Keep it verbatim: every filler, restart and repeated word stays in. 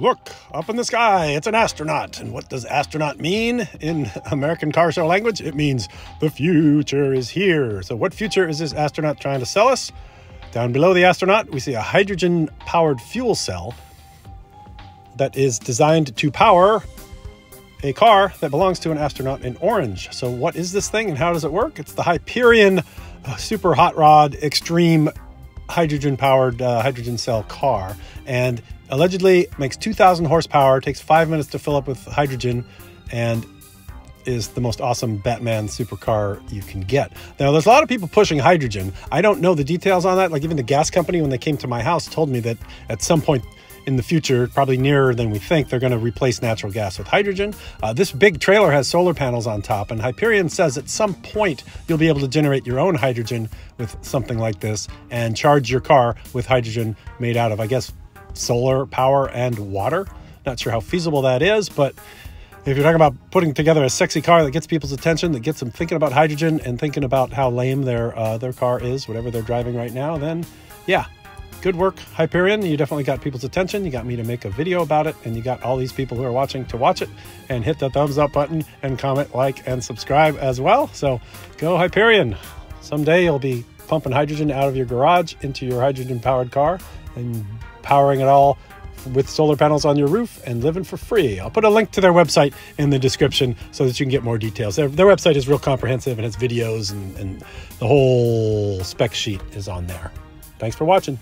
Look, up in the sky, it's an astronaut. And what does astronaut mean in American car show language? It means the future is here. So what future is this astronaut trying to sell us? Down below the astronaut, we see a hydrogen-powered fuel cell that is designed to power a car that belongs to an astronaut in orange. So what is this thing and how does it work? It's the Hyperion super hot rod extreme hydrogen-powered uh, hydrogen cell car, and allegedly makes two thousand horsepower, takes five minutes to fill up with hydrogen, and is the most awesome Batman supercar you can get. Now, there's a lot of people pushing hydrogen. I don't know the details on that. Like, even the gas company, when they came to my house, told me that at some point in the future, probably nearer than we think, they're going to replace natural gas with hydrogen. Uh, this big trailer has solar panels on top, and Hyperion says at some point you'll be able to generate your own hydrogen with something like this and charge your car with hydrogen made out of, I guess, solar power and water. Not sure how feasible that is, but if you're talking about putting together a sexy car that gets people's attention, that gets them thinking about hydrogen and thinking about how lame their uh, their car is, whatever they're driving right now, then yeah, good work, Hyperion. You definitely got people's attention. You got me to make a video about it, and you got all these people who are watching to watch it, and hit the thumbs up button and comment, like, and subscribe as well. So go Hyperion. Someday you'll be pumping hydrogen out of your garage into your hydrogen-powered car and powering it all with solar panels on your roof and living for free. I'll put a link to their website in the description so that you can get more details. Their, their website is real comprehensive and has videos, and, and the whole spec sheet is on there. Thanks for watching.